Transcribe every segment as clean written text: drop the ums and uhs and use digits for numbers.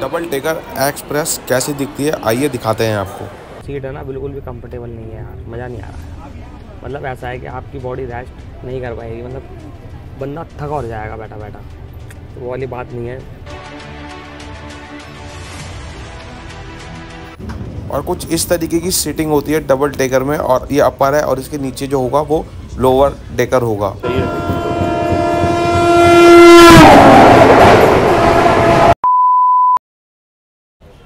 Double decker express कैसी दिखती है, आइए दिखाते हैं आपको। सीट है ना, बिल्कुल भी कंफर्टेबल नहीं है यार, मज़ा नहीं आ रहा है। मतलब ऐसा है कि आपकी बॉडी रेस्ट नहीं कर पाएगी, मतलब बंदा थका हो जाएगा बैठा बैठा, तो वो वाली बात नहीं है। और कुछ इस तरीके की सीटिंग होती है डबल डेकर में, और ये अपर है और इसके नीचे जो होगा वो लोअर डेकर होगा।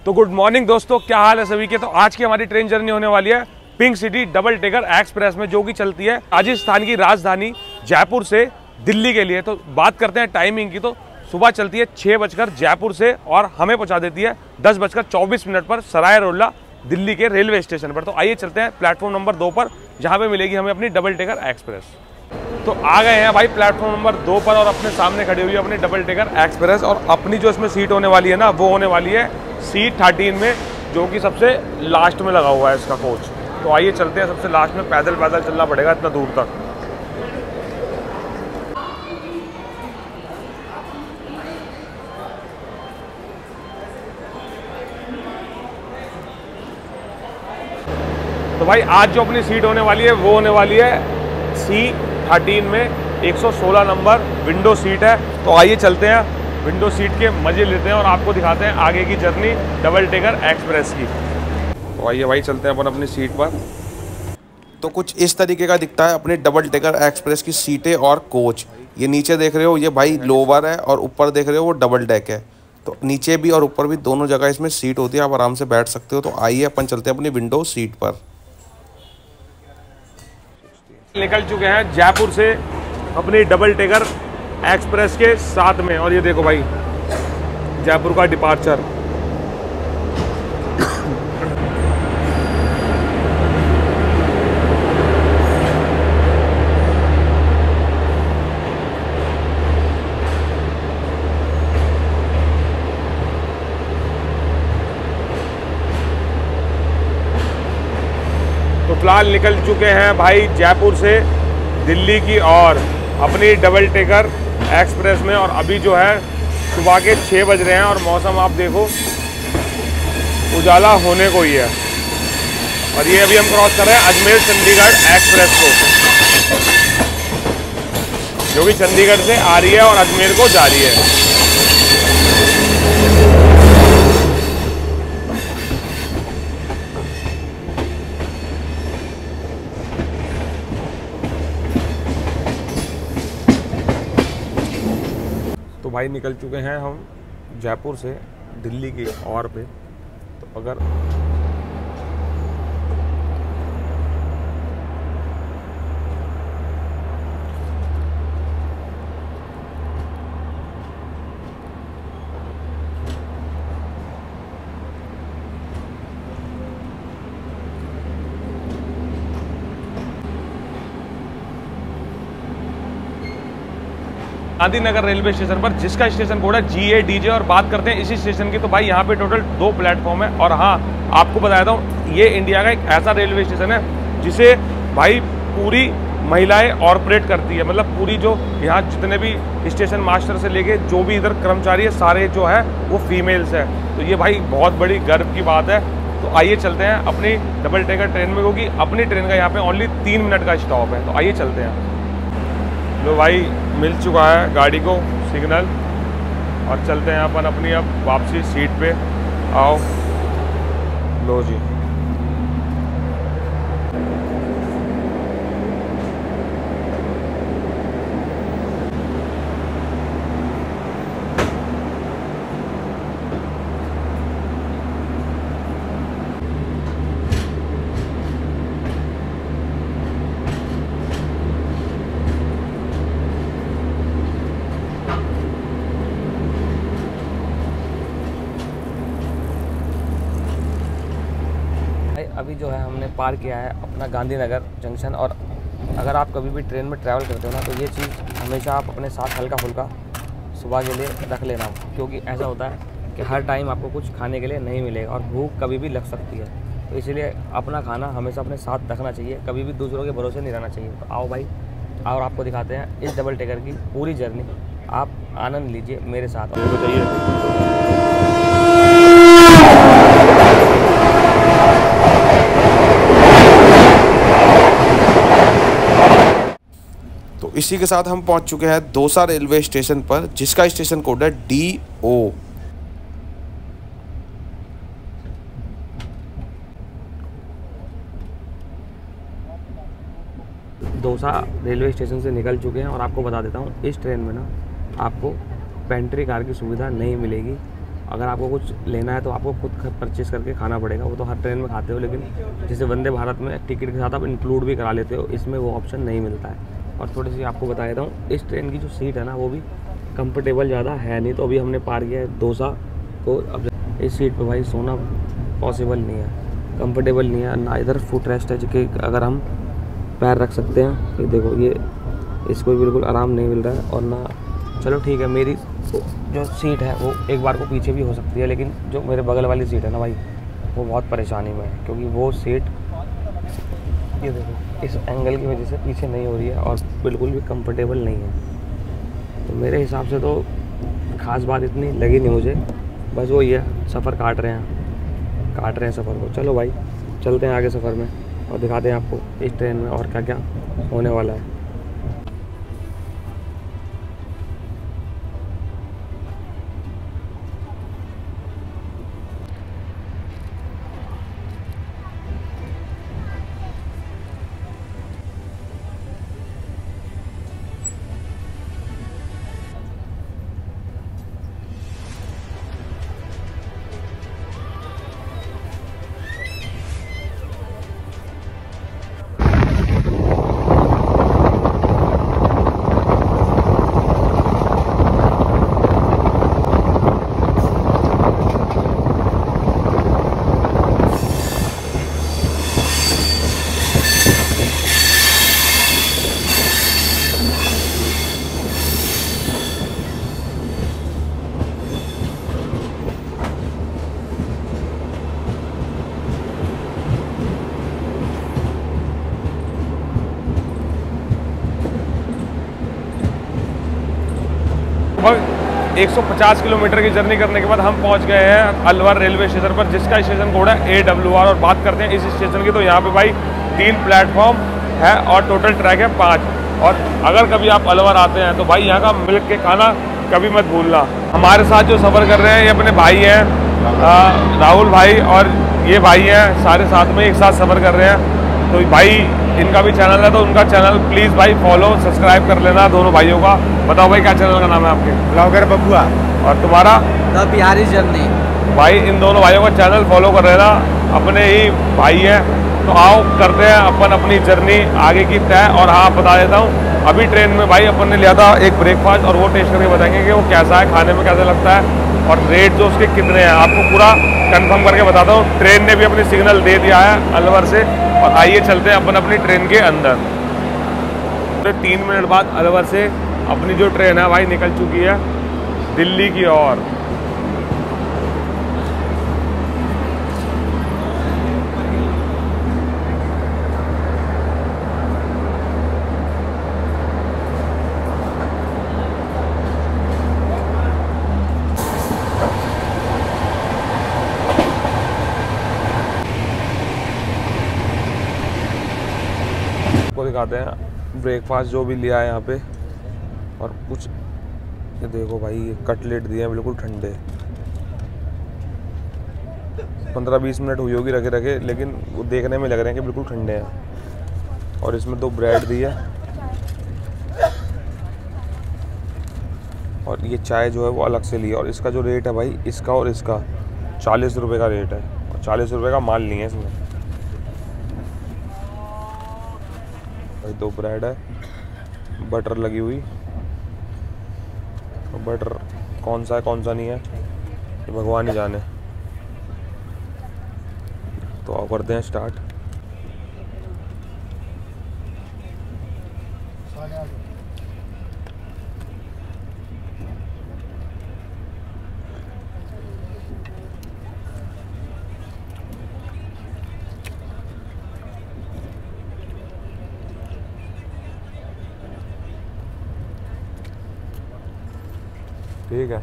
तो गुड मॉर्निंग दोस्तों, क्या हाल है सभी के। तो आज की हमारी ट्रेन जर्नी होने वाली है pink city double decker express में, जो कि चलती है राजस्थान की राजधानी जयपुर से दिल्ली के लिए। तो बात करते हैं टाइमिंग की, तो सुबह चलती है 6 बजकर जयपुर से और हमें पहुंचा देती है 10 बजकर 24 मिनट पर सराय रोहिला दिल्ली के रेलवे स्टेशन पर। तो आइए चलते हैं प्लेटफॉर्म नंबर 2 पर, जहां पे मिलेगी हमें अपनी डबल डेकर एक्सप्रेस। तो आ गए हैं भाई प्लेटफॉर्म नंबर 2 पर और अपने सामने खड़ी हुई है अपनी डबल डेकर एक्सप्रेस। और अपनी जो इसमें सीट होने वाली है ना, वो होने वाली है सीट 13 में, जो कि सबसे लास्ट में लगा हुआ है इसका कोच। तो आइए चलते हैं सबसे लास्ट में, पैदल चलना पड़ेगा इतना दूर तक। तो भाई आज जो अपनी सीट होने वाली है वो होने वाली है C13 में 116 नंबर विंडो सीट है। तो आइए चलते हैं, विंडो सीट के मज़े लेते हैं और आपको दिखाते हैं आगे की जर्नी डबल डेकर एक्सप्रेस की। तो आइए भाई चलते हैं अपन अपनी सीट पर। तो कुछ इस तरीके का दिखता है अपने डबल डेकर एक्सप्रेस की सीटें और कोच। ये नीचे देख रहे हो ये भाई लोअर है और ऊपर देख रहे हो वो डबल डेक है। तो नीचे भी और ऊपर भी दोनों जगह इसमें सीट होती है, आप आराम से बैठ सकते हो। तो आइए अपन चलते हैं अपनी विंडो सीट पर। निकल चुके हैं जयपुर से अपनी डबल डेकर एक्सप्रेस के साथ में, और ये देखो भाई जयपुर का डिपार्चर। फिलहाल निकल चुके हैं भाई जयपुर से दिल्ली की और अपनी डबल डेकर एक्सप्रेस में, और अभी जो है सुबह के 6 बज रहे हैं और मौसम आप देखो उजाला होने को ही है। और ये अभी हम क्रॉस कर रहे हैं अजमेर चंडीगढ़ एक्सप्रेस को, जो कि चंडीगढ़ से आ रही है और अजमेर को जा रही है। भाई निकल चुके हैं हम जयपुर से दिल्ली की ओर पे। तो अगर गांधीनगर रेलवे स्टेशन पर, जिसका स्टेशन कोड है GADJ, और बात करते हैं इसी स्टेशन की, तो भाई यहाँ पे टोटल 2 प्लेटफॉर्म है। और हाँ आपको बताया था, ये इंडिया का एक ऐसा रेलवे स्टेशन है जिसे भाई पूरी महिलाएं ऑपरेट करती है। मतलब पूरी जो यहाँ जितने भी स्टेशन मास्टर से लेके जो भी इधर कर्मचारी है, सारे जो है वो फीमेल्स हैं। तो ये भाई बहुत बड़ी गर्व की बात है। तो आइए चलते हैं अपनी डबल डेकर ट्रेन में, क्योंकि अपनी ट्रेन का यहाँ पे ओनली 3 मिनट का स्टॉप है। तो आइए चलते हैं। लो भाई मिल चुका है गाड़ी को सिग्नल और चलते हैं अपन अपनी अब वापसी सीट पे। आओ लो जी, अभी जो है हमने पार किया है अपना गांधीनगर जंक्शन। और अगर आप कभी भी ट्रेन में ट्रैवल करते हो ना, तो ये चीज़ हमेशा आप अपने साथ हल्का फुल्का सुबह के लिए रख लेना, क्योंकि ऐसा होता है कि हर टाइम आपको कुछ खाने के लिए नहीं मिलेगा और भूख कभी भी लग सकती है। तो इसलिए अपना खाना हमेशा अपने साथ रखना चाहिए, कभी भी दूसरों के भरोसे नहीं रहना चाहिए। तो आओ भाई, और आपको दिखाते हैं इस डबल डेकर की पूरी जर्नी, आप आनंद लीजिए मेरे साथ। इसी के साथ हम पहुंच चुके हैं दोसा रेलवे स्टेशन पर, जिसका स्टेशन कोड है DO। दोसा रेलवे स्टेशन से निकल चुके हैं और आपको बता देता हूँ, इस ट्रेन में ना आपको पेंट्री कार की सुविधा नहीं मिलेगी। अगर आपको कुछ लेना है तो आपको खुद परचेस करके खाना पड़ेगा। वो तो हर ट्रेन में खाते हो, लेकिन जैसे वंदे भारत में टिकट के साथ आप इंक्लूड भी करा लेते हो, इसमें वो ऑप्शन नहीं मिलता है। और थोड़ी सी आपको बता देता हूँ, इस ट्रेन की जो सीट है ना वो भी कंफर्टेबल ज़्यादा है नहीं। तो अभी हमने पार किया है दोसा को, अब इस सीट पर भाई सोना पॉसिबल नहीं है, कम्फर्टेबल नहीं है, ना इधर फुट रेस्ट है कि अगर हम पैर रख सकते हैं। ये देखो, ये इसको भी बिल्कुल आराम नहीं मिल रहा है। और ना चलो ठीक है, मेरी जो सीट है वो एक बार को पीछे भी हो सकती है, लेकिन जो मेरे बगल वाली सीट है ना भाई, वो बहुत परेशानी में है, क्योंकि वो सीट ये देखो इस एंगल की वजह से पीछे नहीं हो रही है और बिल्कुल भी कंफर्टेबल नहीं है। तो मेरे हिसाब से तो ख़ास बात इतनी लगी नहीं मुझे, बस वो ये सफ़र काट रहे हैं सफ़र को। चलो भाई चलते हैं आगे सफ़र में और दिखाते हैं आपको इस ट्रेन में और क्या क्या होने वाला है। और 150 किलोमीटर की जर्नी करने के बाद हम पहुंच गए हैं अलवर रेलवे स्टेशन पर, जिसका स्टेशन कोड है AWR। और बात करते हैं इस स्टेशन की, तो यहाँ पे भाई 3 प्लेटफॉर्म है और टोटल ट्रैक है 5। और अगर कभी आप अलवर आते हैं तो भाई यहाँ का मिल्क के खाना कभी मत भूलना। हमारे साथ जो सफ़र कर रहे हैं ये अपने भाई हैं, राहुल भाई और ये भाई हैं, सारे साथ में एक साथ सफ़र कर रहे हैं। तो भाई इनका भी चैनल है, तो उनका चैनल प्लीज़ भाई फॉलो सब्सक्राइब कर लेना दोनों भाइयों का। बताओ भाई क्या चैनल का नाम है आपके? ब्लॉगर बबुआ। और तुम्हारा? The Bihari journey. भाई इन दोनों भाइयों का चैनल फॉलो कर लेना, अपने ही भाई है। तो आओ करते हैं अपन अपनी जर्नी आगे की तय। और हाँ बता देता हूँ, अभी ट्रेन में भाई अपन ने लिया था एक ब्रेकफास्ट और वो टेस्ट करके बताएंगे कि वो कैसा है, खाने में कैसा लगता है और रेट जो उसके कितने हैं, आपको पूरा कंफर्म करके बताता हूँ। ट्रेन ने भी अपनी सिग्नल दे दिया है अलवर से, और आइए चलते हैं अपन अपनी ट्रेन के अंदर। तो 3 मिनट बाद अलवर से अपनी जो ट्रेन है भाई निकल चुकी है दिल्ली की ओर। दिखाते हैं ब्रेकफास्ट जो भी लिया है यहाँ पे, और कुछ ये देखो भाई ये कटलेट दिए हैं बिल्कुल ठंडे। 15-20 मिनट हुई होगी रखे रखे, लेकिन वो देखने में लग रहे हैं कि बिल्कुल ठंडे हैं। और इसमें 2 ब्रेड दिए और ये चाय जो है वो अलग से ली। और इसका जो रेट है भाई, इसका और इसका 40 रुपये का रेट है और 40 रुपये का माल नहीं है इसमें। 2 ब्रेड है, बटर लगी हुई, और बटर कौन सा नहीं है तो भगवान ही जाने। तो आओ करते हैं स्टार्ट। ठीक है,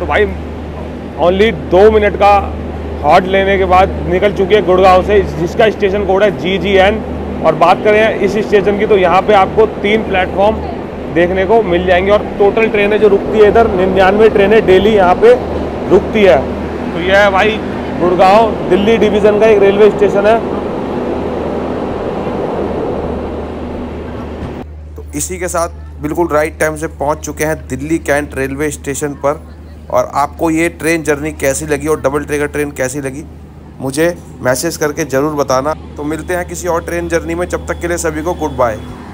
तो भाई ओनली 2 मिनट का हॉट लेने के बाद निकल चुके हैं गुड़गांव से, जिसका स्टेशन कोड है GGN। और बात करें इस स्टेशन की तो यहाँ पे आपको 3 प्लेटफॉर्म देखने को मिल जाएंगे और टोटल ट्रेनें जो रुकती है इधर 99 ट्रेनें डेली यहाँ पे रुकती है। तो यह है भाई गुड़गांव दिल्ली डिवीज़न का एक रेलवे स्टेशन है। तो इसी के साथ बिल्कुल राइट टाइम से पहुँच चुके हैं दिल्ली कैंट रेलवे स्टेशन पर। और आपको ये ट्रेन जर्नी कैसी लगी और डबल डेकर ट्रेन कैसी लगी मुझे मैसेज करके ज़रूर बताना। तो मिलते हैं किसी और ट्रेन जर्नी में, जब तक के लिए सभी को गुड बाय।